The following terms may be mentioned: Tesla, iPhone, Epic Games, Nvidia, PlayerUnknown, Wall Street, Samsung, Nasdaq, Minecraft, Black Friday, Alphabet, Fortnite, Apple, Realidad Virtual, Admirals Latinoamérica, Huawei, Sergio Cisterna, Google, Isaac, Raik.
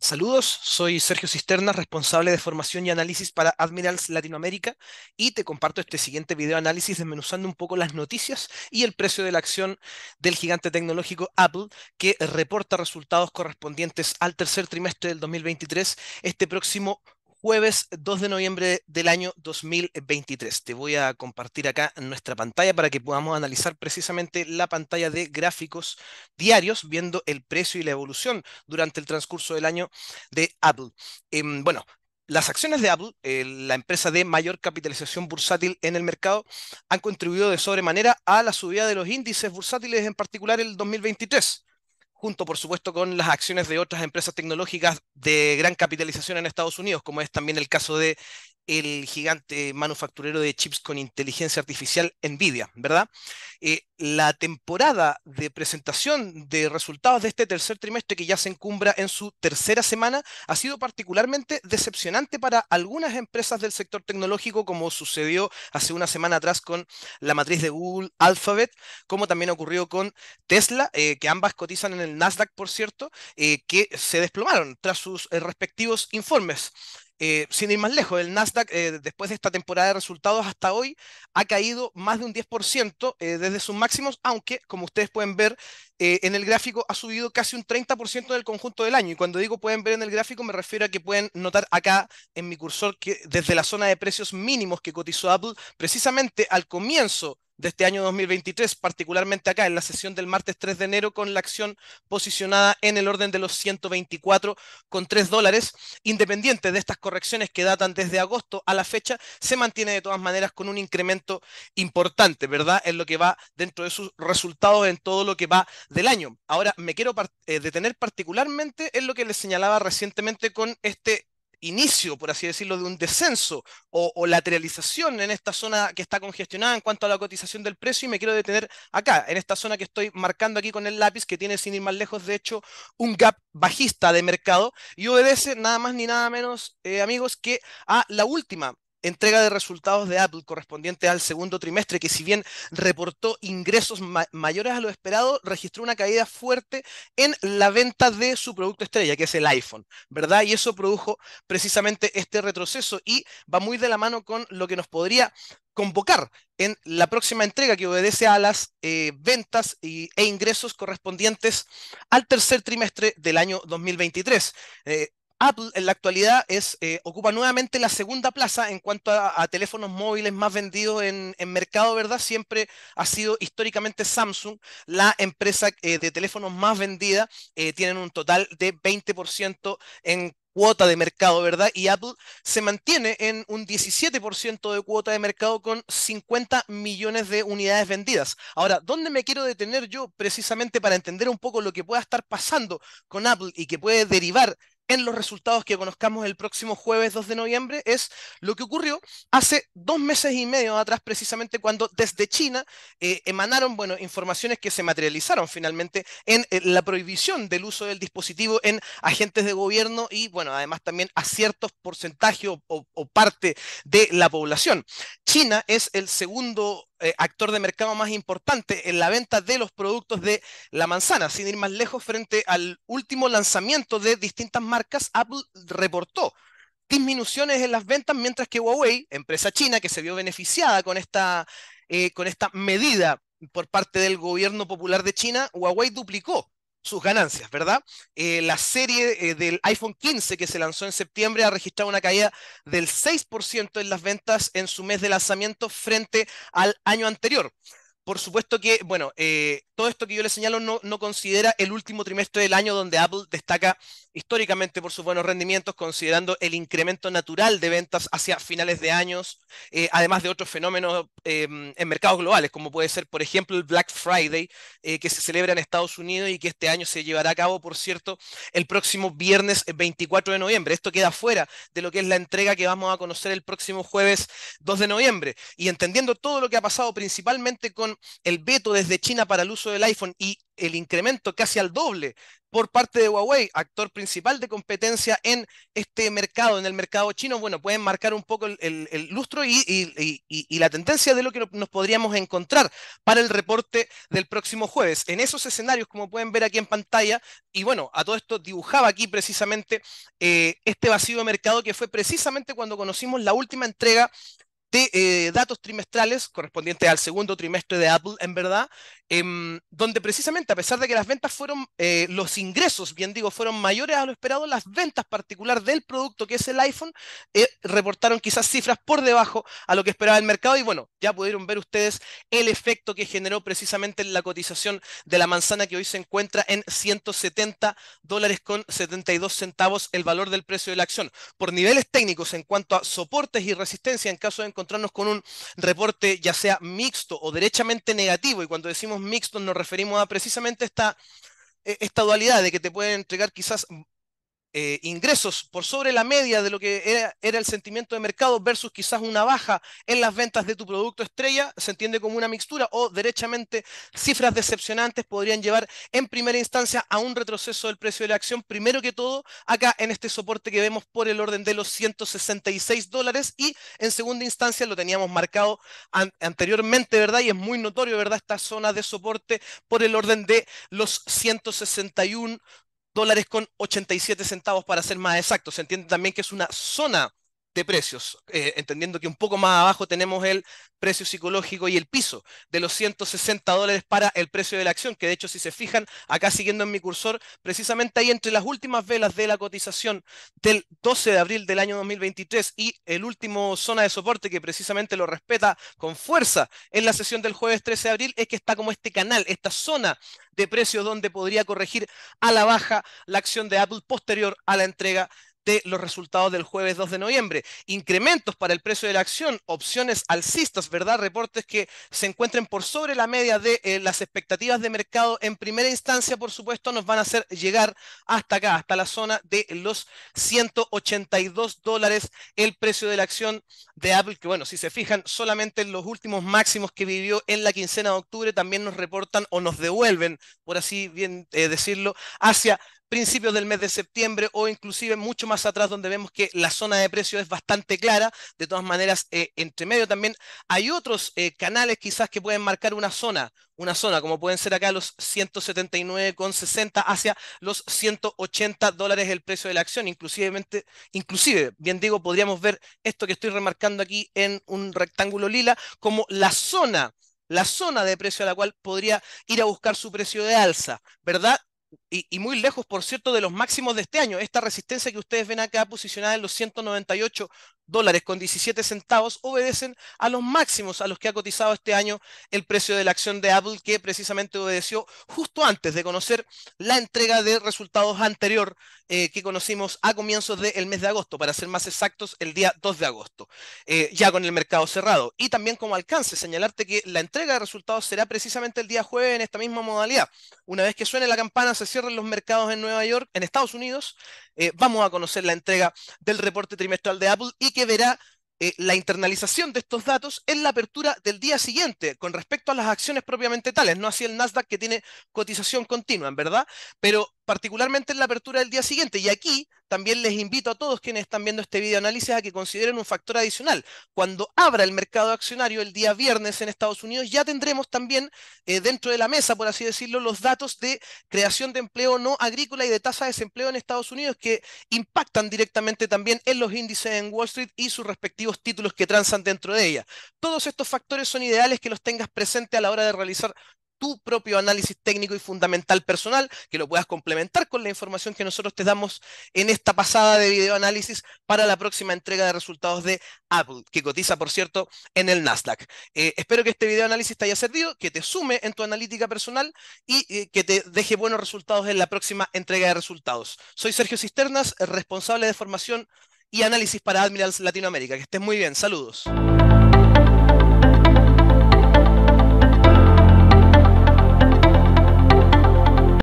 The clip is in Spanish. Saludos, soy Sergio Cisterna, responsable de formación y análisis para Admirals Latinoamérica, y te comparto este siguiente video análisis desmenuzando un poco las noticias y el precio de la acción del gigante tecnológico Apple, que reporta resultados correspondientes al tercer trimestre del 2023 este próximo jueves 2 de noviembre del año 2023. Te voy a compartir acá nuestra pantalla para que podamos analizar precisamente la pantalla de gráficos diarios, viendo el precio y la evolución durante el transcurso del año de Apple. Bueno, las acciones de Apple, la empresa de mayor capitalización bursátil en el mercado, han contribuido de sobremanera a la subida de los índices bursátiles, en particular el 2023. Junto, por supuesto, con las acciones de otras empresas tecnológicas de gran capitalización en Estados Unidos, como es también el caso de el gigante manufacturero de chips con inteligencia artificial Nvidia, ¿verdad? La temporada de presentación de resultados de este tercer trimestre, que ya se encumbra en su tercera semana, ha sido particularmente decepcionante para algunas empresas del sector tecnológico, como sucedió hace una semana atrás con la matriz de Google, Alphabet, como también ocurrió con Tesla, que ambas cotizan en el Nasdaq, por cierto, que se desplomaron tras sus respectivos informes. Sin ir más lejos, el Nasdaq, después de esta temporada de resultados hasta hoy, ha caído más de un 10% desde sus máximos, aunque, como ustedes pueden ver en el gráfico, ha subido casi un 30% del conjunto del año. Y cuando digo pueden ver en el gráfico, me refiero a que pueden notar acá en mi cursor que desde la zona de precios mínimos que cotizó Apple, precisamente al comienzo de este año 2023, particularmente acá en la sesión del martes 3 de enero, con la acción posicionada en el orden de los $124.3, independiente de estas correcciones que datan desde agosto a la fecha, se mantiene de todas maneras con un incremento importante, ¿verdad?, en lo que va dentro de sus resultados en todo lo que va del año. Ahora, me quiero detener particularmente en lo que les señalaba recientemente con este inicio, por así decirlo, de un descenso o lateralización en esta zona que está congestionada en cuanto a la cotización del precio, y me quiero detener acá, en esta zona que estoy marcando aquí con el lápiz, que tiene, sin ir más lejos, de hecho, un gap bajista de mercado, y obedece nada más ni nada menos, amigos, que a la última entrega de resultados de Apple correspondiente al segundo trimestre, que si bien reportó ingresos mayores a lo esperado, registró una caída fuerte en la venta de su producto estrella, que es el iPhone, ¿verdad? Y eso produjo precisamente este retroceso, y va muy de la mano con lo que nos podría convocar en la próxima entrega, que obedece a las ventas e ingresos correspondientes al tercer trimestre del año 2023. Apple en la actualidad ocupa nuevamente la segunda plaza en cuanto a teléfonos móviles más vendidos en mercado, ¿verdad? Siempre ha sido históricamente Samsung la empresa de teléfonos más vendida, tienen un total de 20% en cuota de mercado, ¿verdad? Y Apple se mantiene en un 17% de cuota de mercado con 50 millones de unidades vendidas. Ahora, ¿dónde me quiero detener yo precisamente para entender un poco lo que pueda estar pasando con Apple y que puede derivar en los resultados que conozcamos el próximo jueves 2 de noviembre? Es lo que ocurrió hace 2 meses y medio atrás, precisamente cuando desde China emanaron, bueno, informaciones que se materializaron finalmente en la prohibición del uso del dispositivo en agentes de gobierno y, bueno, además también a ciertos porcentajes o parte de la población. China es el segundo actor de mercado más importante en la venta de los productos de la manzana. Sin ir más lejos, frente al último lanzamiento de distintas marcas, Apple reportó disminuciones en las ventas, mientras que Huawei, empresa china que se vio beneficiada con esta medida por parte del gobierno popular de China, Huawei duplicó sus ganancias, ¿verdad? La serie del iPhone 15 que se lanzó en septiembre ha registrado una caída del 6% en las ventas en su mes de lanzamiento frente al año anterior. Por supuesto que, bueno, todo esto que yo les señalo no considera el último trimestre del año, donde Apple destaca históricamente por sus buenos rendimientos, considerando el incremento natural de ventas hacia finales de años, además de otros fenómenos en mercados globales, como puede ser, por ejemplo, el Black Friday, que se celebra en Estados Unidos y que este año se llevará a cabo, por cierto, el próximo viernes 24 de noviembre. Esto queda fuera de lo que es la entrega que vamos a conocer el próximo jueves 2 de noviembre. Y entendiendo todo lo que ha pasado, principalmente con el veto desde China para el uso del iPhone y el incremento casi al doble por parte de Huawei, actor principal de competencia en este mercado, en el mercado chino, bueno, pueden marcar un poco el lustro y la tendencia de lo que nos podríamos encontrar para el reporte del próximo jueves. En esos escenarios, como pueden ver aquí en pantalla, y bueno, a todo esto dibujaba aquí precisamente este vacío de mercado que fue precisamente cuando conocimos la última entrega de datos trimestrales correspondientes al segundo trimestre de Apple, en verdad, donde precisamente a pesar de que las ventas fueron, los ingresos, bien digo, fueron mayores a lo esperado, las ventas particular del producto que es el iPhone reportaron quizás cifras por debajo a lo que esperaba el mercado y bueno, ya pudieron ver ustedes el efecto que generó precisamente en la cotización de la manzana que hoy se encuentra en $170.72 el valor del precio de la acción. Por niveles técnicos en cuanto a soportes y resistencia en caso de encontrarnos con un reporte ya sea mixto o derechamente negativo, y cuando decimos mixto nos referimos a precisamente esta dualidad de que te pueden entregar quizás ingresos por sobre la media de lo que era el sentimiento de mercado versus quizás una baja en las ventas de tu producto estrella, se entiende como una mixtura, o derechamente cifras decepcionantes podrían llevar en primera instancia a un retroceso del precio de la acción, primero que todo acá en este soporte que vemos por el orden de los $166 y en segunda instancia lo teníamos marcado anteriormente, ¿verdad? Y es muy notorio, ¿verdad? Esta zona de soporte por el orden de los $161.87 para ser más exacto. Se entiende también que es una zona de precios, entendiendo que un poco más abajo tenemos el precio psicológico y el piso de los $160 para el precio de la acción, que de hecho si se fijan acá siguiendo en mi cursor, precisamente ahí entre las últimas velas de la cotización del 12 de abril del año 2023 y el último zona de soporte que precisamente lo respeta con fuerza en la sesión del jueves 13 de abril, es que está como este canal, esta zona de precios donde podría corregir a la baja la acción de Apple posterior a la entrega de los resultados del jueves 2 de noviembre. Incrementos para el precio de la acción, opciones alcistas, ¿verdad? Reportes que se encuentren por sobre la media de las expectativas de mercado en primera instancia, por supuesto, nos van a hacer llegar hasta acá, hasta la zona de los $182 el precio de la acción de Apple, que bueno, si se fijan, solamente en los últimos máximos que vivió en la quincena de octubre también nos reportan o nos devuelven, por así bien decirlo, hacia principios del mes de septiembre o inclusive mucho más atrás donde vemos que la zona de precio es bastante clara. De todas maneras, entre medio también hay otros canales quizás que pueden marcar una zona como pueden ser acá los 179.60 hacia los $180 el precio de la acción. Inclusive, bien digo, podríamos ver esto que estoy remarcando aquí en un rectángulo lila como la zona de precio a la cual podría ir a buscar su precio de alza, ¿verdad? Y muy lejos, por cierto, de los máximos de este año. Esta resistencia que ustedes ven acá posicionada en los $198.17 obedecen a los máximos a los que ha cotizado este año el precio de la acción de Apple, que precisamente obedeció justo antes de conocer la entrega de resultados anterior que conocimos a comienzos del mes de agosto, para ser más exactos el día 2 de agosto, ya con el mercado cerrado. Y también como alcance señalarte que la entrega de resultados será precisamente el día jueves en esta misma modalidad. Una vez que suene la campana, se cierren los mercados en Nueva York, en Estados Unidos, vamos a conocer la entrega del reporte trimestral de Apple y que verá la internalización de estos datos en la apertura del día siguiente con respecto a las acciones propiamente tales, no así el Nasdaq que tiene cotización continua, en verdad, pero particularmente en la apertura del día siguiente. Y aquí también les invito a todos quienes están viendo este video análisis a que consideren un factor adicional. Cuando abra el mercado accionario el día viernes en Estados Unidos, ya tendremos también dentro de la mesa, por así decirlo, los datos de creación de empleo no agrícola y de tasa de desempleo en Estados Unidos que impactan directamente también en los índices en Wall Street y sus respectivos títulos que transan dentro de ella. Todos estos factores son ideales que los tengas presente a la hora de realizar tu propio análisis técnico y fundamental personal, que lo puedas complementar con la información que nosotros te damos en esta pasada de videoanálisis para la próxima entrega de resultados de Apple, que cotiza, por cierto, en el Nasdaq. Espero que este videoanálisis te haya servido, que te sume en tu analítica personal y que te deje buenos resultados en la próxima entrega de resultados. Soy Sergio Cisternas, responsable de formación y análisis para Admirals Latinoamérica. Que estés muy bien. Saludos.